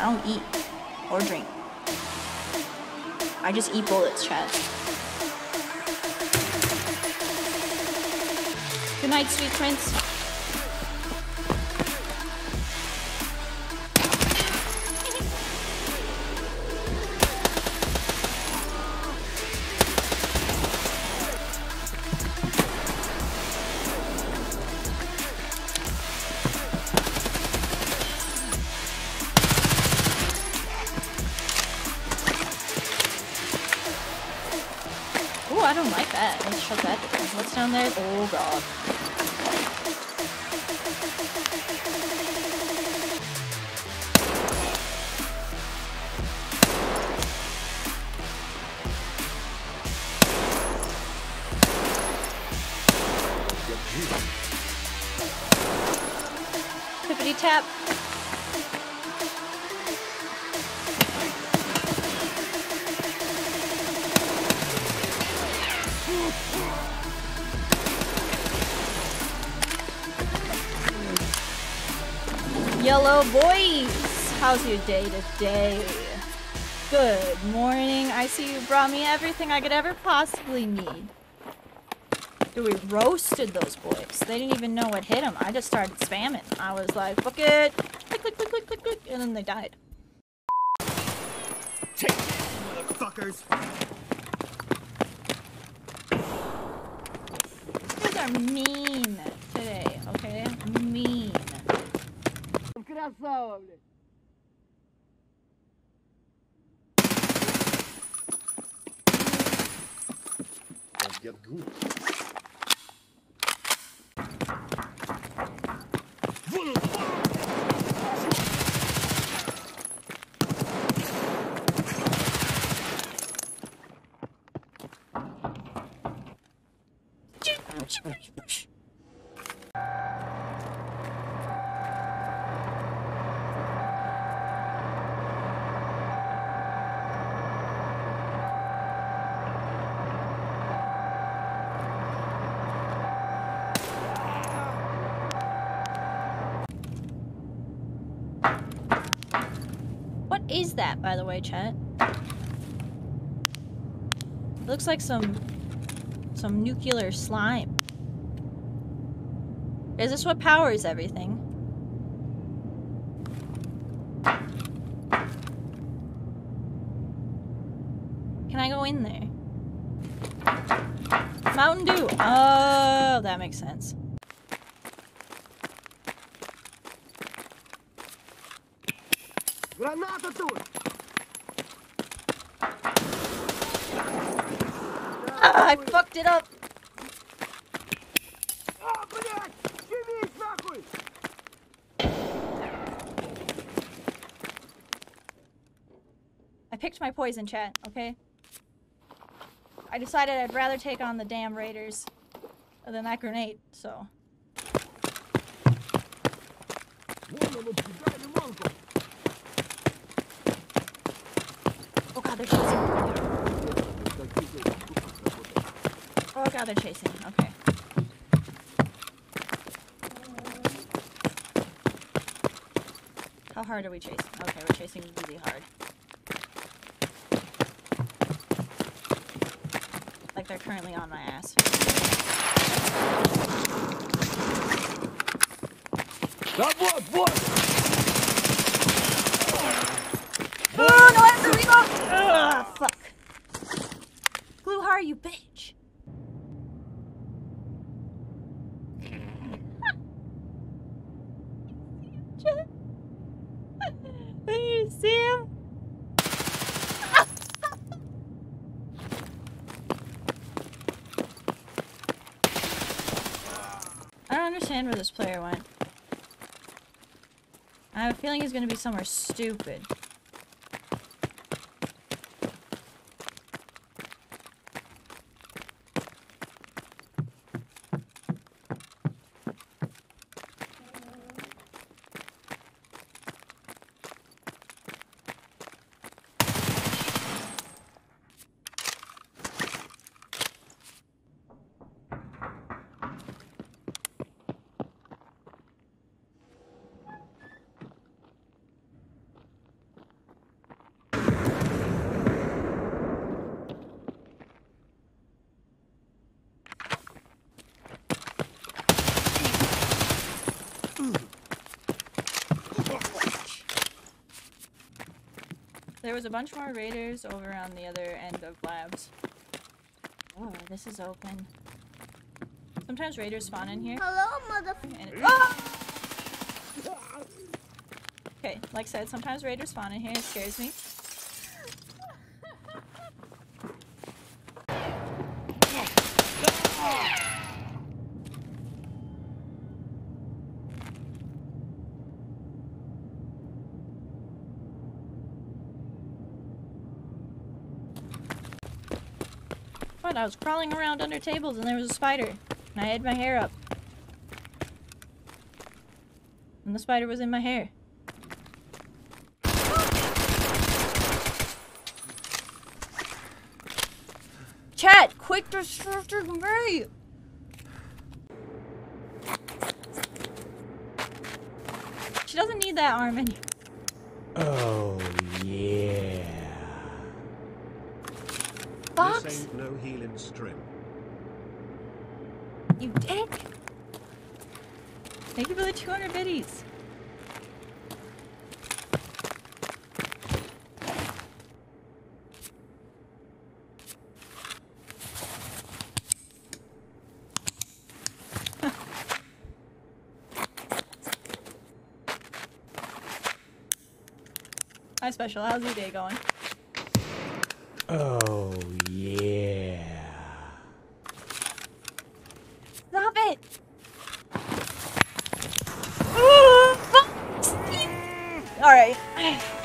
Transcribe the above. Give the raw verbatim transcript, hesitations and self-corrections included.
I don't eat or drink. I just eat bullets, Chad. Good night, sweet prince. Ooh, I don't like that. Let's shut that down. What's down there? Oh god. Tap. Yellow boys, how's your day today? Good morning. I see you brought me everything I could ever possibly need. Dude, we roasted those boys. They didn't even know what hit them. I just started spamming. I was like, fuck it. Click, click, click, click, click, click. And then they died. Take it, motherfuckers. You guys are mean today, okay? Mean. Let's get good. What is that, by the way, chat? It looks like some some nuclear slime. Is this what powers everything? Can I go in there? Mountain Dew! Oh, that makes sense. Ah, I fucked it up! Picked my poison, chat, okay? I decided I'd rather take on the damn raiders than that grenade, so. Oh god, they're chasing. Oh god, they're chasing, okay. How hard are we chasing? Okay, we're chasing really hard. They're currently on my ass. That was what? Oh no, I have to reload! Ugh, fuck. Gluhar, you bitch. Did you see him? Understand where this player went. I have a feeling he's gonna be somewhere stupid. There was a bunch more raiders over on the other end of Labs. Oh, this is open. Sometimes raiders spawn in here. Hello, motherfucker. Oh! Okay, like I said, sometimes raiders spawn in here. It scares me. What? I was crawling around under tables and there was a spider. And I had my hair up. And the spider was in my hair. Chat, quick destructor me! She doesn't need that arm anymore. Oh, yeah. Fox? This ain't no healing strip. You dick! Thank you for the two hundred biddies! Hi Special, how's your day going? Oh yeah! Stop it! Alright.